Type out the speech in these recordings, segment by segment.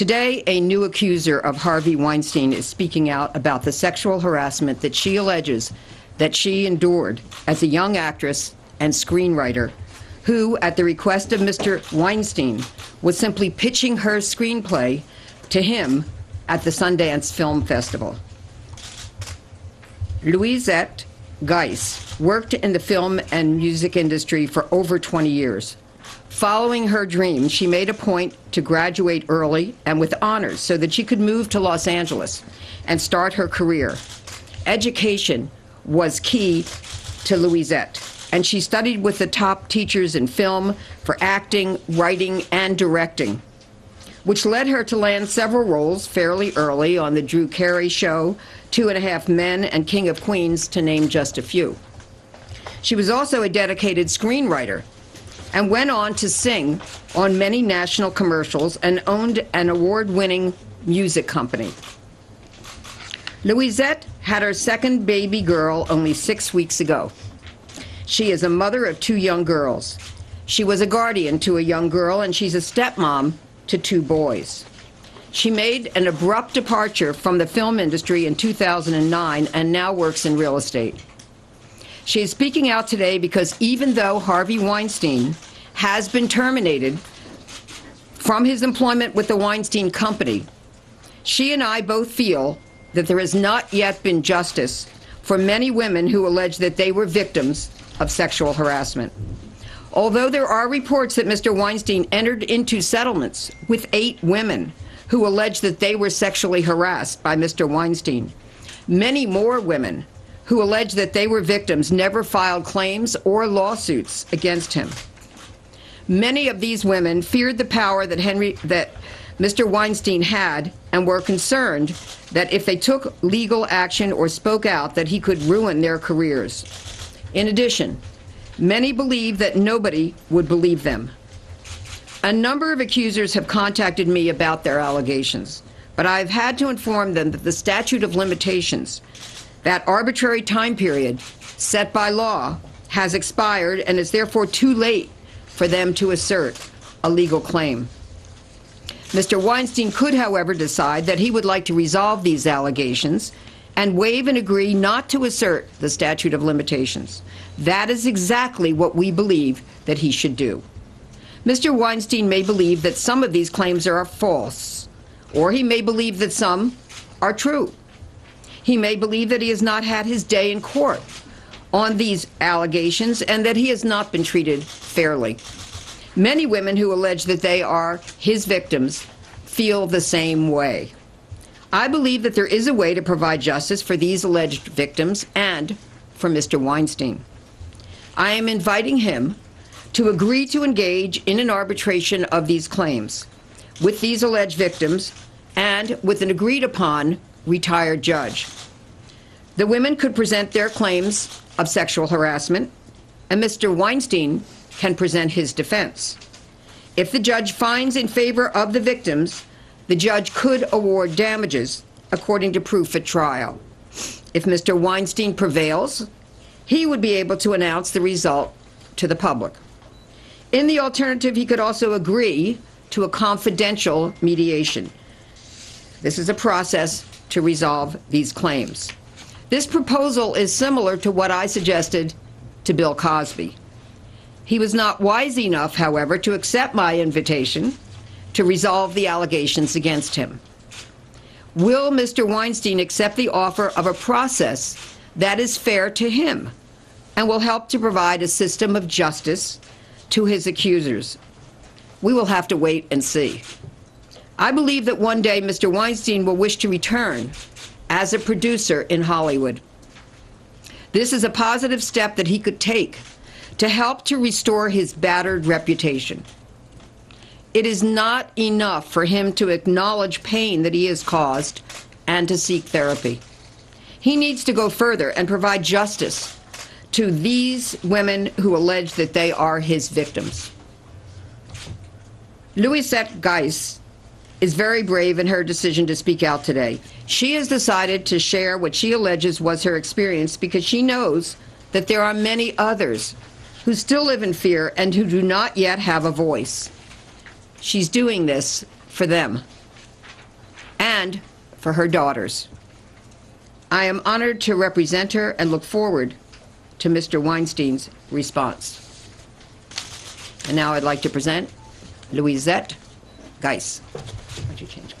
Today, a new accuser of Harvey Weinstein is speaking out about the sexual harassment that she alleges that she endured as a young actress and screenwriter who, at the request of Mr. Weinstein, was simply pitching her screenplay to him at the Sundance Film Festival. Louisette Giess worked in the film and music industry for over 20 years. Following her dream, she made a point to graduate early and with honors so that she could move to Los Angeles and start her career. Education was key to Louisette, and she studied with the top teachers in film for acting, writing, and directing, which led her to land several roles fairly early on The Drew Carey Show, Two and a Half Men, and King of Queens, to name just a few. She was also a dedicated screenwriter and went on to sing on many national commercials and owned an award-winning music company. Louisette had her second baby girl only 6 weeks ago. She is a mother of two young girls. She was a guardian to a young girl, and she's a stepmom to two boys. She made an abrupt departure from the film industry in 2009 and now works in real estate. She is speaking out today because even though Harvey Weinstein has been terminated from his employment with the Weinstein Company, she and I both feel that there has not yet been justice for many women who allege that they were victims of sexual harassment. Although there are reports that Mr. Weinstein entered into settlements with 8 women who allege that they were sexually harassed by Mr. Weinstein, many more women who allege that they were victims never filed claims or lawsuits against him. Many of these women feared the power that Mr. Weinstein had and were concerned that if they took legal action or spoke out, that he could ruin their careers. In addition, many believe that nobody would believe them. A number of accusers have contacted me about their allegations, but I've had to inform them that the statute of limitations, that arbitrary time period set by law, has expired, and it's therefore too late for them to assert a legal claim. Mr. Weinstein could, however, decide that he would like to resolve these allegations and waive and agree not to assert the statute of limitations. That is exactly what we believe that he should do. Mr. Weinstein may believe that some of these claims are false, or he may believe that some are true. He may believe that he has not had his day in court on these allegations and that he has not been treated fairly. Many women who allege that they are his victims feel the same way. I believe that there is a way to provide justice for these alleged victims and for Mr. Weinstein. I am inviting him to agree to engage in an arbitration of these claims with these alleged victims and with an agreed-upon retired judge. The women could present their claims of sexual harassment, and Mr. Weinstein can present his defense. If the judge finds in favor of the victims, the judge could award damages according to proof at trial. If Mr. Weinstein prevails, he would be able to announce the result to the public. In the alternative, he could also agree to a confidential mediation. This is a process to resolve these claims. This proposal is similar to what I suggested to Bill Cosby. He was not wise enough, however, to accept my invitation to resolve the allegations against him. Will Mr. Weinstein accept the offer of a process that is fair to him and will help to provide a system of justice to his accusers? We will have to wait and see. I believe that one day Mr. Weinstein will wish to return as a producer in Hollywood. This is a positive step that he could take to help to restore his battered reputation. It is not enough for him to acknowledge pain that he has caused and to seek therapy. He needs to go further and provide justice to these women who allege that they are his victims. Louisette Giess is very brave in her decision to speak out today. She has decided to share what she alleges was her experience because she knows that there are many others who still live in fear and who do not yet have a voice. She's doing this for them. and for her daughters. I am honored to represent her and look forward to Mr. Weinstein's response. And now I'd like to present Louisette Giess. Why'd you change?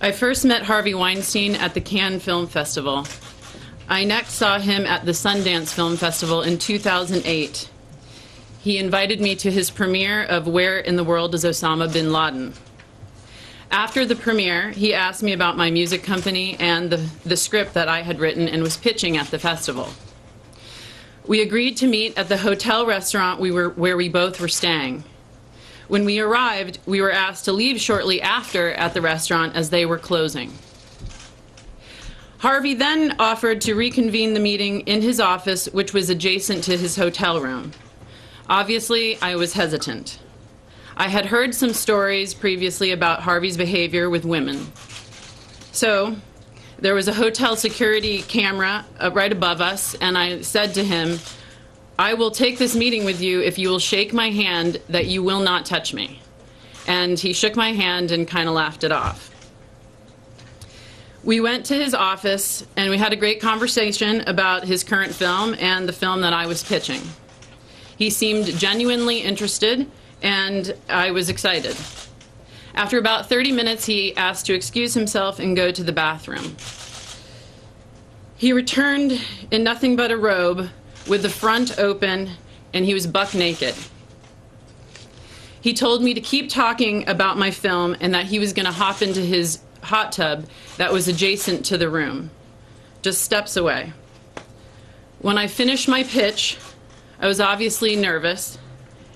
I first met Harvey Weinstein at the Cannes Film Festival. I next saw him at the Sundance Film Festival in 2008. He invited me to his premiere of Where in the World is Osama Bin Laden. After the premiere, he asked me about my music company and the script that I had written and was pitching at the festival. We agreed to meet at the hotel restaurant where we both were staying. When we arrived, we were asked to leave shortly after at the restaurant as they were closing. Harvey then offered to reconvene the meeting in his office, which was adjacent to his hotel room. Obviously, I was hesitant. I had heard some stories previously about Harvey's behavior with women. So there was a hotel security camera right above us, and I said to him, "I will take this meeting with you if you will shake my hand that you will not touch me." And he shook my hand and kind of laughed it off. We went to his office and we had a great conversation about his current film and the film that I was pitching. He seemed genuinely interested and I was excited. After about 30 minutes, he asked to excuse himself and go to the bathroom. He returned in nothing but a robe, with the front open, and he was buck naked. He told me to keep talking about my film and that he was going to hop into his hot tub that was adjacent to the room, just steps away. When I finished my pitch, I was obviously nervous,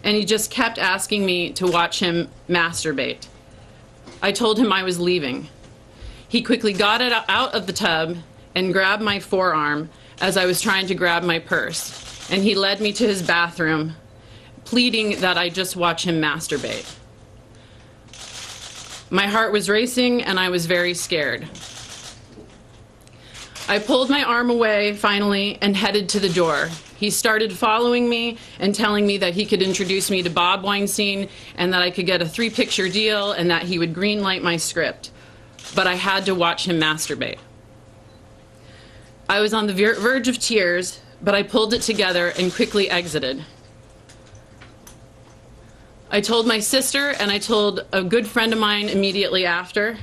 and he just kept asking me to watch him masturbate. I told him I was leaving. He quickly got it out of the tub and grabbed my forearm as I was trying to grab my purse, and he led me to his bathroom, pleading that I just watch him masturbate. My heart was racing and I was very scared. I pulled my arm away finally and headed to the door. He started following me and telling me that he could introduce me to Bob Weinstein and that I could get a 3-picture deal and that he would greenlight my script, but I had to watch him masturbate. I was on the verge of tears, but I pulled it together and quickly exited. I told my sister and I told a good friend of mine immediately after.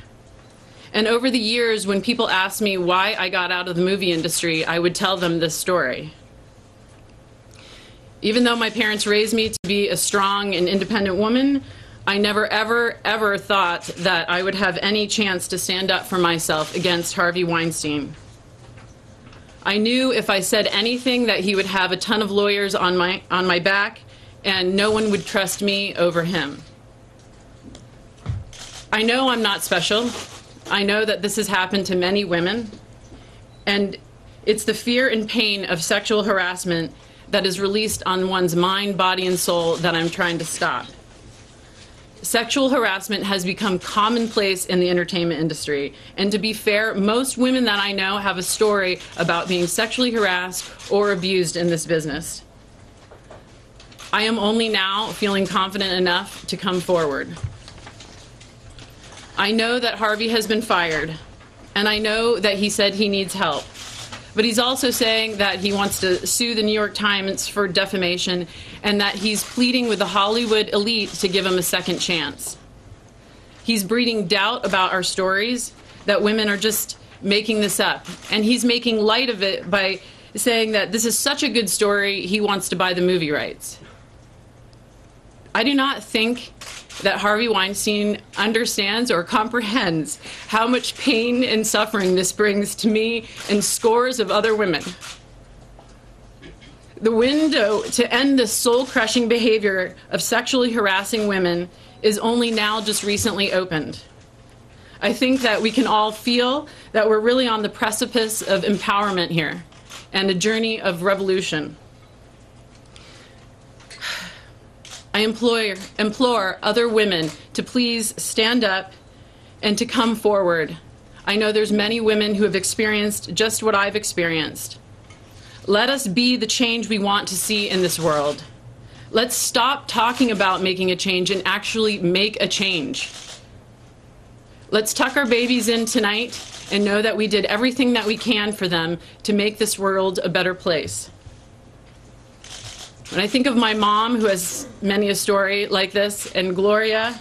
And over the years, when people asked me why I got out of the movie industry, I would tell them this story. Even though my parents raised me to be a strong and independent woman, I never, ever, ever thought that I would have any chance to stand up for myself against Harvey Weinstein. I knew if I said anything that he would have a ton of lawyers on my back, and no one would trust me over him. I know I'm not special. I know that this has happened to many women, and it's the fear and pain of sexual harassment that is released on one's mind, body, and soul that I'm trying to stop. Sexual harassment has become commonplace in the entertainment industry, and to be fair, most women that I know have a story about being sexually harassed or abused in this business. I am only now feeling confident enough to come forward. I know that Harvey has been fired, and I know that he said he needs help, but he's also saying that he wants to sue the New York Times for defamation and that he's pleading with the Hollywood elite to give him a second chance. He's breeding doubt about our stories, that women are just making this up. And he's making light of it by saying that this is such a good story, he wants to buy the movie rights. I do not think that Harvey Weinstein understands or comprehends how much pain and suffering this brings to me and scores of other women. The window to end this soul-crushing behavior of sexually harassing women is only now just recently opened. I think that we can all feel that we're really on the precipice of empowerment here and a journey of revolution. I implore other women to please stand up and to come forward. I know there's many women who have experienced just what I've experienced. Let us be the change we want to see in this world. Let's stop talking about making a change and actually make a change. Let's tuck our babies in tonight and know that we did everything that we can for them to make this world a better place. When I think of my mom, who has many a story like this, and Gloria,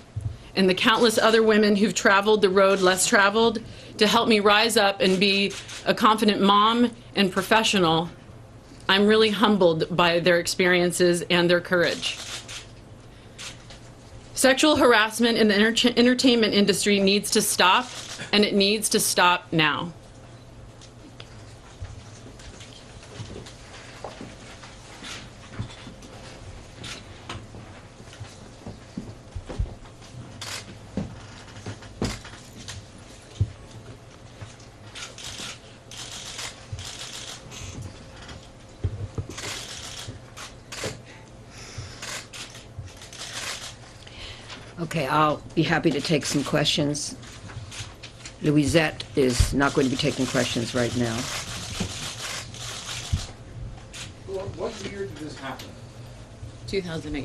and the countless other women who've traveled the road less traveled to help me rise up and be a confident mom and professional, I'm really humbled by their experiences and their courage. Sexual harassment in the entertainment industry needs to stop, and it needs to stop now. Okay, I'll be happy to take some questions. Louisette is not going to be taking questions right now. What year did this happen? 2008.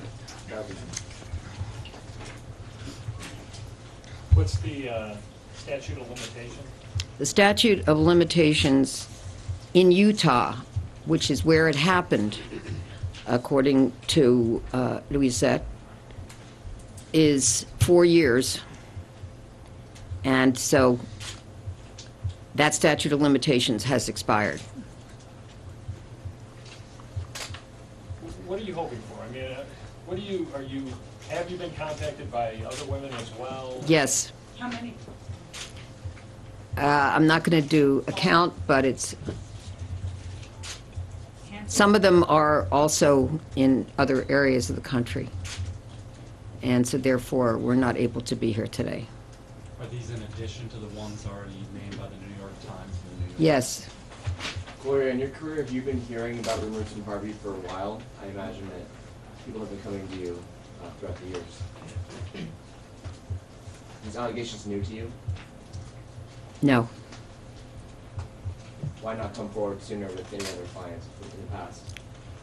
What's the statute of limitations? The statute of limitations in Utah, which is where it happened, according to Louisette, is 4 years, and so that statute of limitations has expired. What are you hoping for? I mean, what do you, have you been contacted by other women as well? Yes. How many? I'm not going to do a count, but it's, some of them are also in other areas of the country. And so therefore, we're not able to be here today. Are these in addition to the ones already named by the New York Times? And the New York Yes. Gloria, in your career, have you been hearing about rumors in Harvey for a while? I imagine that people have been coming to you throughout the years. Are these allegations new to you? No. Why not come forward sooner with any other clients in the past?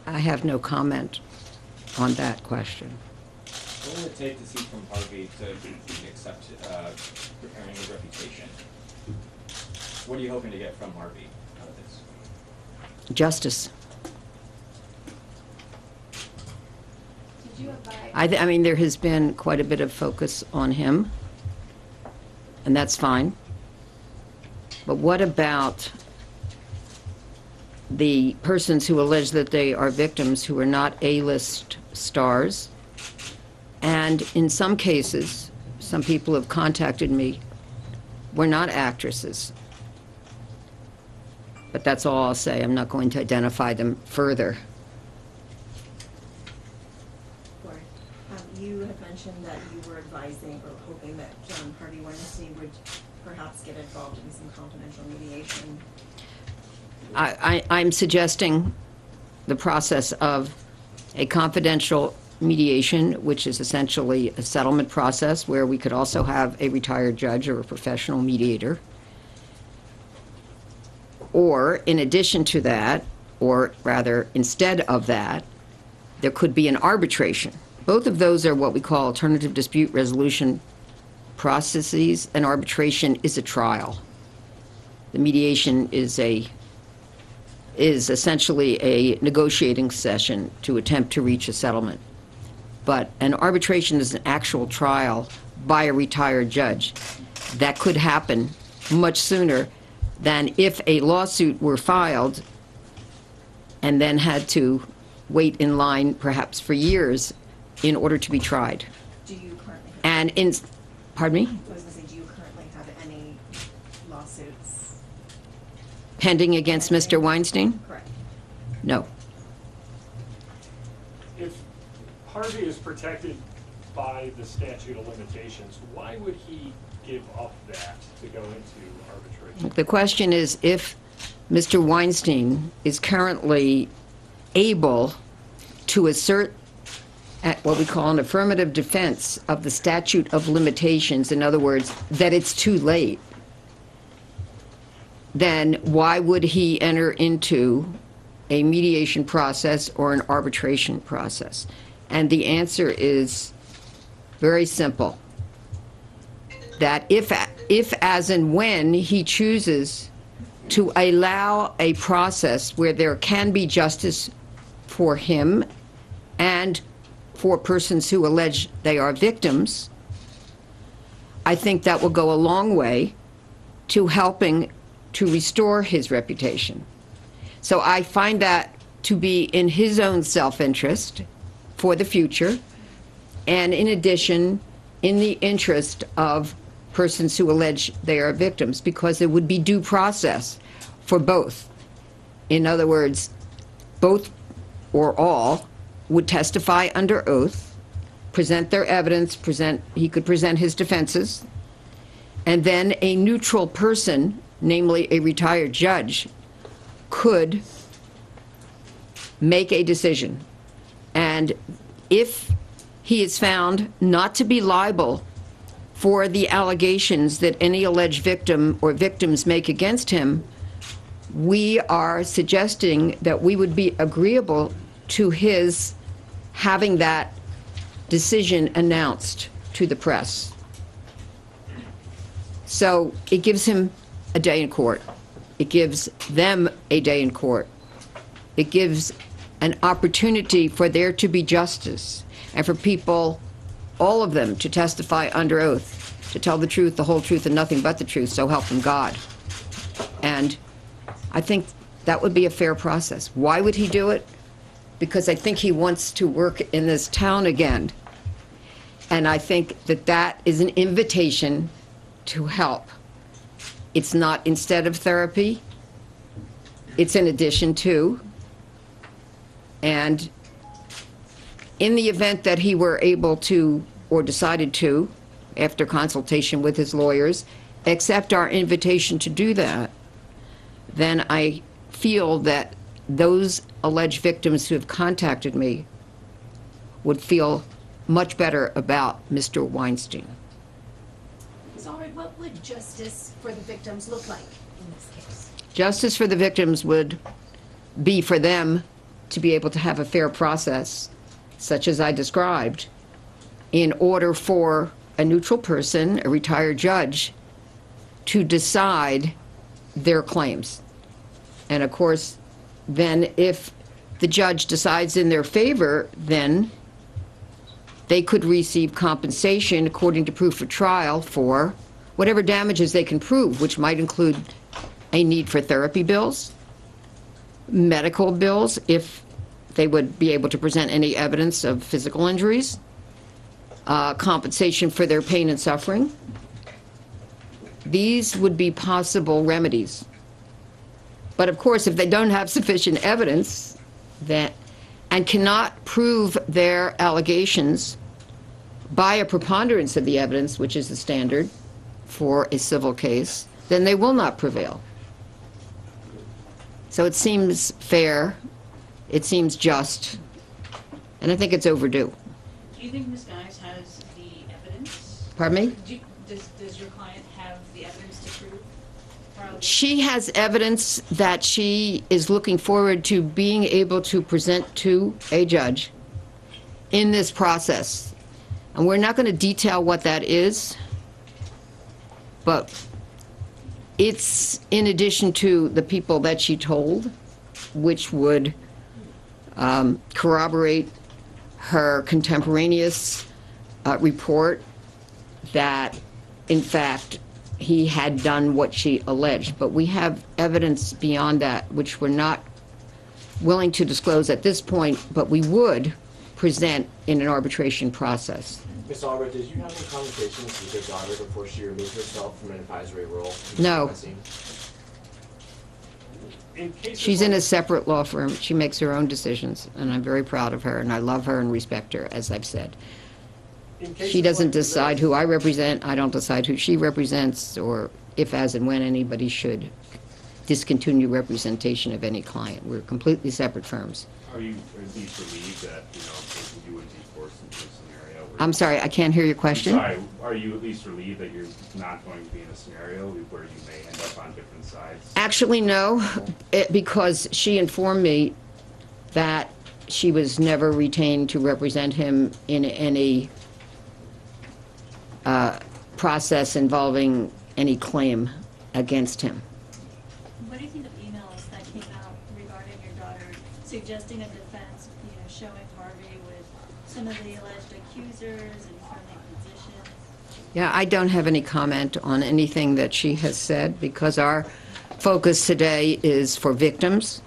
I have no comment on that question. What would it take to see from Harvey to accept repairing his reputation? What are you hoping to get from Harvey out of this? Justice. Did you advise? I mean, there has been quite a bit of focus on him, and that's fine. But what about the persons who allege that they are victims who are not A-list stars? And in some cases, some people have contacted me, were not actresses. But that's all I'll say. I'm not going to identify them further. You had mentioned that you were advising or hoping that Harvey Weinstein would perhaps get involved in some confidential mediation. I'm suggesting the process of a confidential mediation, which is essentially a settlement process where we could also have a retired judge or a professional mediator. Or in addition to that, or rather instead of that, there could be an arbitration. Both of those are what we call alternative dispute resolution processes, and arbitration is a trial. The mediation is essentially a negotiating session to attempt to reach a settlement. But an arbitration is an actual trial by a retired judge. That could happen much sooner than if a lawsuit were filed and then had to wait in line perhaps for years in order to be tried. Do you currently have pardon me? I was going to say, do you currently have any lawsuits pending against Mr. Weinstein? Correct. No. Harvey is protected by the statute of limitations. Why would he give up that to go into arbitration? The question is, if Mr. Weinstein is currently able to assert at what we call an affirmative defense of the statute of limitations, in other words, that it's too late, then why would he enter into a mediation process or an arbitration process? And the answer is very simple. That if as and when he chooses to allow a process where there can be justice for him and for persons who allege they are victims, I think that will go a long way to helping to restore his reputation. So I find that to be in his own self-interest for the future, and in addition, in the interest of persons who allege they are victims, because there would be due process for both. In other words, both or all would testify under oath, present their evidence, he could present his defenses, and then a neutral person, namely a retired judge, could make a decision. And if he is found not to be liable for the allegations that any alleged victim or victims make against him, we are suggesting that we would be agreeable to his having that decision announced to the press. So it gives him a day in court. It gives them a day in court. It gives an opportunity for there to be justice, and for people, all of them, to testify under oath, to tell the truth, the whole truth, and nothing but the truth, so help them God. And I think that would be a fair process. Why would he do it? Because I think he wants to work in this town again. And I think that that is an invitation to help. It's not instead of therapy. It's in addition to. And in the event that he were able to, or decided to, after consultation with his lawyers, accept our invitation to do that, then I feel that those alleged victims who have contacted me would feel much better about Mr. Weinstein. Ms. Allred, what would justice for the victims look like in this case? Justice for the victims would be for them to be able to have a fair process, such as I described, in order for a neutral person, a retired judge, to decide their claims. And of course, then if the judge decides in their favor, then they could receive compensation according to proof of trial for whatever damages they can prove, which might include a need for therapy bills, medical bills, if they would be able to present any evidence of physical injuries, compensation for their pain and suffering. These would be possible remedies. But of course, if they don't have sufficient evidence that, and cannot prove their allegations by a preponderance of the evidence, which is the standard for a civil case, then they will not prevail. So it seems fair, it seems just, and I think it's overdue. Do you think Ms. Giess has the evidence? Pardon me? Does your client have the evidence to prove? She has evidence that she is looking forward to being able to present to a judge in this process. And we're not going to detail what that is, but it's in addition to the people that she told, which would corroborate her contemporaneous report that, in fact, he had done what she alleged. But we have evidence beyond that, which we're not willing to disclose at this point, but we would present in an arbitration process. Ms. Allred, did you have any conversations with your daughter before she removed herself from an advisory role? No. She's in a separate law firm. She makes her own decisions, and I'm very proud of her, and I love her and respect her, as I've said. She doesn't decide who I represent. I don't decide who she represents, or if, as, and when anybody should discontinue representation of any client. We're completely separate firms. Are you relieved that, you know, you wouldn't be forced into a scenario? I'm sorry, I can't hear your question. Sorry, are you at least relieved that you're not going to be in a scenario where you may end up up on different sides? Actually, no, because she informed me that she was never retained to represent him in any process involving any claim against him. What do you think of emails that came out regarding your daughter suggesting a defense, you know, showing Harvey with some of the alleged accusers and friendly positions? Yeah, I don't have any comment on anything that she has said, because our focus today is for victims,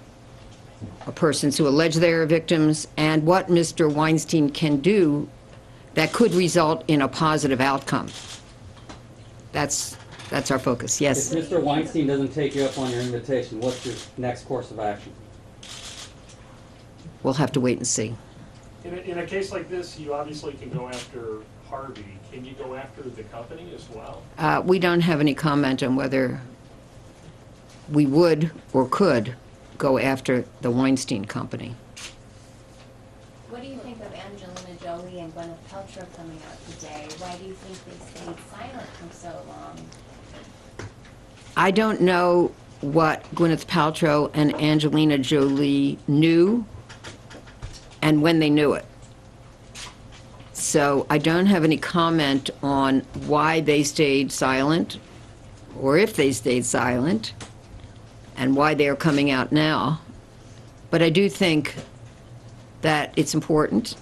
or persons who allege they are victims, and what Mr. Weinstein can do that could result in a positive outcome. That's our focus, yes. If Mr. Weinstein doesn't take you up on your invitation, what's your next course of action? We'll have to wait and see. In a case like this, you obviously can go after Harvey. Can you go after the company as well? We don't have any comment on whether we would or could go after the Weinstein Company. What do you think of Angelina Jolie and Gwyneth Paltrow coming out today? Why do you think they stayed silent for so long? I don't know what Gwyneth Paltrow and Angelina Jolie knew and when they knew it. So I don't have any comment on why they stayed silent, or if they stayed silent, and why they are coming out now. But I do think that it's important,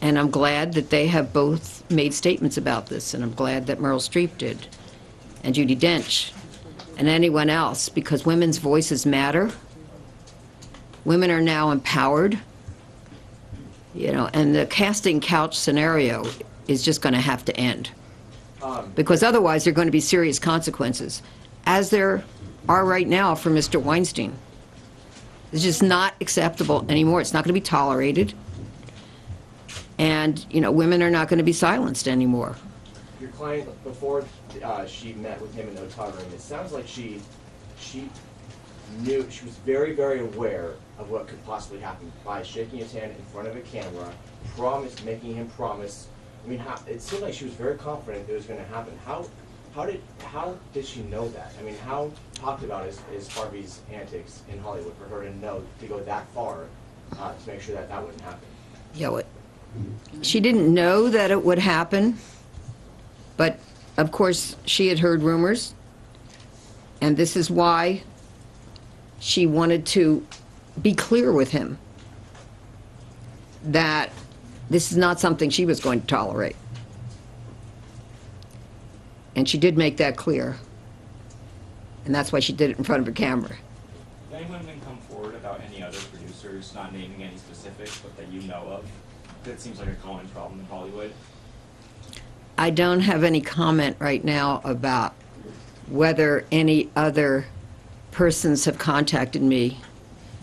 and I'm glad that they have both made statements about this, and I'm glad that Meryl Streep did, and Judi Dench, and anyone else, because women's voices matter. Women are now empowered, you know, and the casting couch scenario is just going to have to end, because otherwise there are going to be serious consequences, as there are right now for Mr. Weinstein. It's just not acceptable anymore. It's not going to be tolerated. And, you know, women are not going to be silenced anymore. Your client, before she met with him in the hotel room, it sounds like she knew, she was very, very aware of what could possibly happen by shaking his hand in front of a camera, making him promise. I mean, it seemed like she was very confident it was going to happen. How did she know that? I mean, how talked about is Harvey's antics in Hollywood for her to know, to go that far to make sure that that wouldn't happen? Yeah, she didn't know that it would happen, but of course she had heard rumors, and this is why she wanted to be clear with him that this is not something she was going to tolerate. And she did make that clear. And that's why she did it in front of a camera. Did any women come forward about any other producers, not naming any specifics, but that you know of? That seems like a common problem in Hollywood. I don't have any comment right now about whether any other persons have contacted me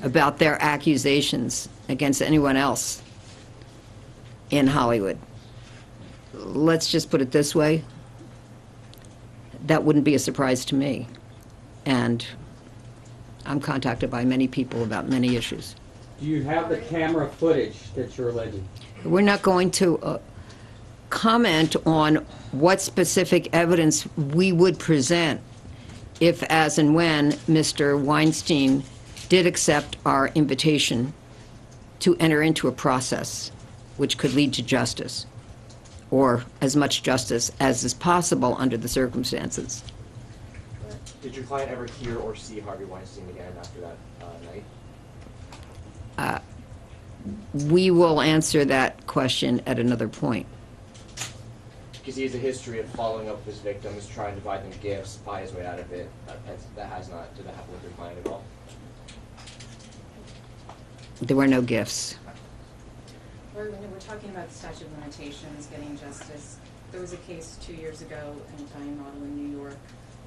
about their accusations against anyone else in Hollywood. Let's just put it this way. That wouldn't be a surprise to me. And I'm contacted by many people about many issues. Do you have the camera footage that you're alleging? We're not going to comment on what specific evidence we would present if, as and when, Mr. Weinstein did accept our invitation to enter into a process which could lead to justice, or as much justice as is possible under the circumstances. Did your client ever hear or see Harvey Weinstein again after that night? We will answer that question at another point. Because he has a history of following up with his victims, trying to buy them gifts, buy his way out of it. Did that happen with your client at all? There were no gifts. We're talking about the statute of limitations, getting justice. There was a case 2 years ago, an Italian model in New York.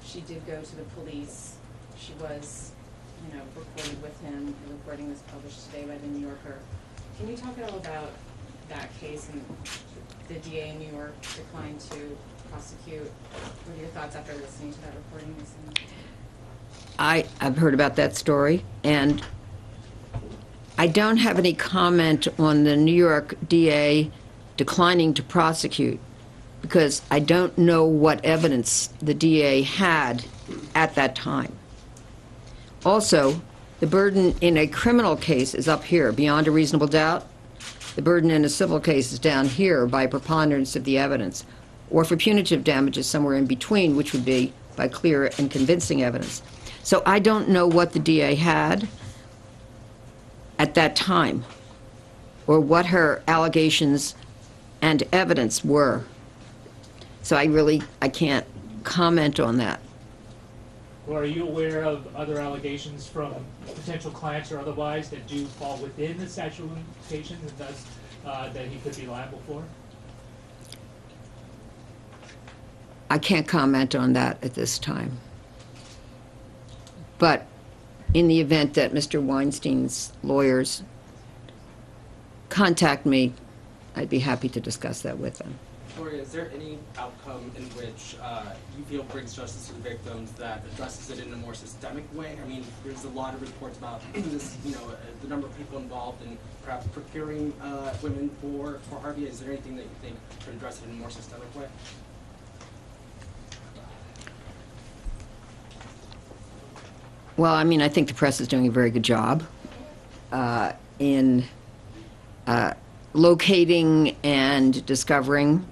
She did go to the police. She was, you know, recorded with him. The recording was published today by the New Yorker. Can you talk at all about that case, and the DA in New York declined to prosecute? What are your thoughts after listening to that recording recently? I've heard about that story, and I don't have any comment on the New York DA declining to prosecute, because I don't know what evidence the DA had at that time. Also, the burden in a criminal case is up here, beyond a reasonable doubt. The burden in a civil case is down here by preponderance of the evidence, or for punitive damages somewhere in between, which would be by clear and convincing evidence. So I don't know what the DA had at that time, or what her allegations and evidence were. So I can't comment on that. Well, are you aware of other allegations from potential clients or otherwise that do fall within the statute of limitations and thus that he could be liable for? I can't comment on that at this time. But in the event that Mr. Weinstein's lawyers contact me, I'd be happy to discuss that with them. Gloria, is there any outcome in which you feel brings justice to the victims that addresses it in a more systemic way? I mean, there's a lot of reports about this, you know, the number of people involved in perhaps procuring women for Harvey. Is there anything that you think could address it in a more systemic way? Well, I mean, I think the press is doing a very good job in locating and discovering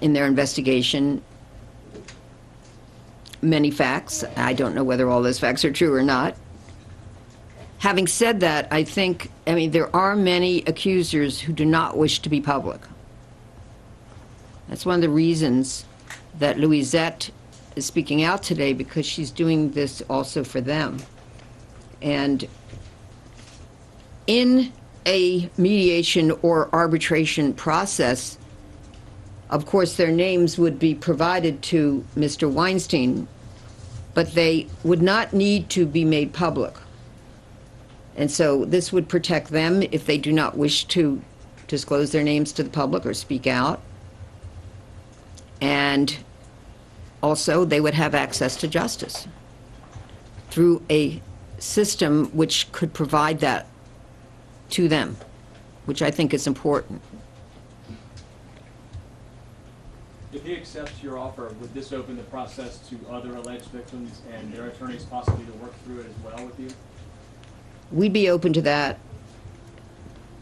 in their investigation many facts. I don't know whether all those facts are true or not. Having said that, I think, I mean, there are many accusers who do not wish to be public. That's one of the reasons that Louisette is speaking out today, because she's doing this also for them. And in a mediation or arbitration process, of course, their names would be provided to Mr. Weinstein, but they would not need to be made public. And so this would protect them if they do not wish to disclose their names to the public or speak out. And also, they would have access to justice through a system which could provide that to them, which I think is important. If he accepts your offer, would this open the process to other alleged victims and their attorneys possibly to work through it as well with you? We'd be open to that,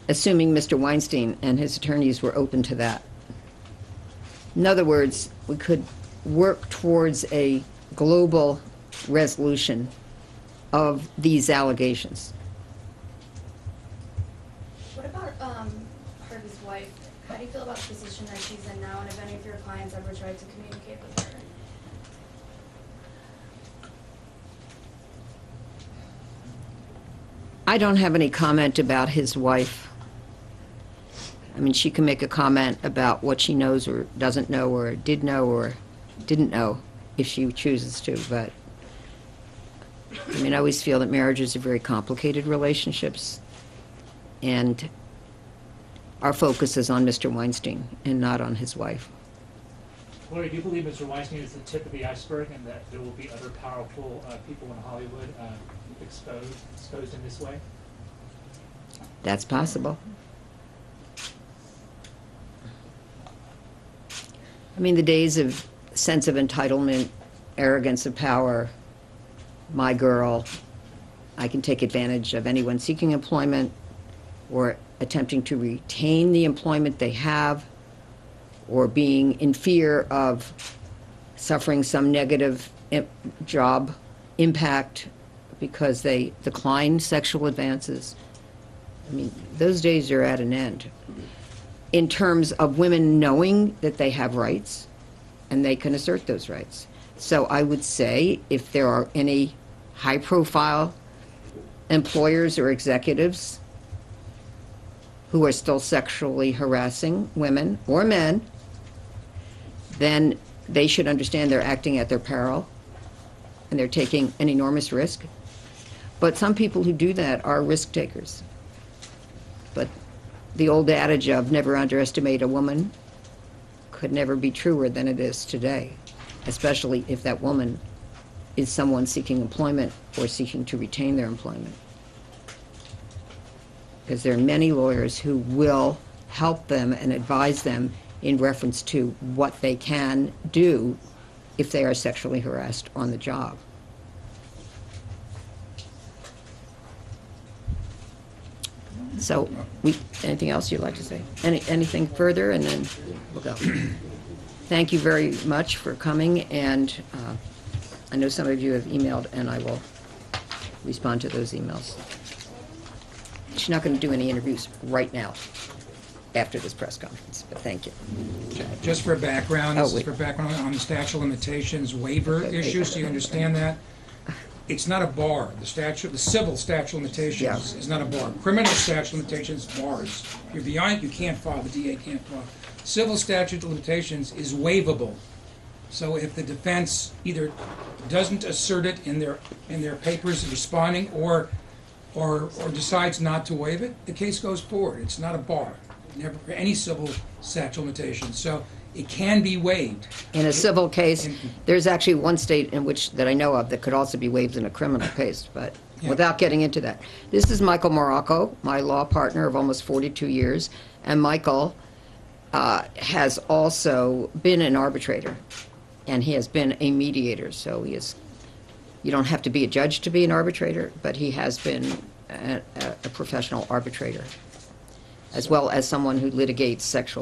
assuming Mr. Weinstein and his attorneys were open to that. In other words, we could work towards a global resolution of these allegations. What about Harvey's wife? How do you feel about the position that she's in now, and if any of your clients ever tried to communicate with her? I don't have any comment about his wife. I mean, she can make a comment about what she knows or doesn't know or did know or didn't know if she chooses to, but I mean, I always feel that marriages are very complicated relationships, and our focus is on Mr. Weinstein and not on his wife. Gloria, do you believe Mr. Weinstein is the tip of the iceberg and that there will be other powerful people in Hollywood exposed in this way? That's possible. I mean, the days of sense of entitlement, arrogance of power, my girl, I can take advantage of anyone seeking employment or attempting to retain the employment they have, or being in fear of suffering some negative job impact because they decline sexual advances. I mean, those days are at an end. In terms of women knowing that they have rights, and they can assert those rights. So I would say if there are any high-profile employers or executives who are still sexually harassing women or men, then they should understand they're acting at their peril and they're taking an enormous risk. But some people who do that are risk takers. But the old adage of never underestimate a woman could never be truer than it is today, especially if that woman is someone seeking employment or seeking to retain their employment. Because there are many lawyers who will help them and advise them in reference to what they can do if they are sexually harassed on the job. So, anything else you'd like to say? Anything further, and then we'll go. Thank you very much for coming, and I know some of you have emailed, and I will respond to those emails. She's not going to do any interviews right now after this press conference, but thank you. Just for background, on the statute of limitations waiver issue, so you understand that. It's not a bar. The civil statute of limitations is not a bar. Criminal statute of limitations bars. You're beyond. You can't file. The DA can't file. Civil statute of limitations is waivable. So if the defense either doesn't assert it in their papers responding, or decides not to waive it, the case goes forward. It's not a bar. Never for any civil statute of limitations. So it can be waived. In a civil case, there's actually one state in which that I know of that could also be waived in a criminal case, but without getting into that. This is Michael Morocco, my law partner of almost 42 years, and Michael has also been an arbitrator, and he has been a mediator, so he is, you don't have to be a judge to be an arbitrator, but he has been a professional arbitrator, as well as someone who litigates sexual harassment.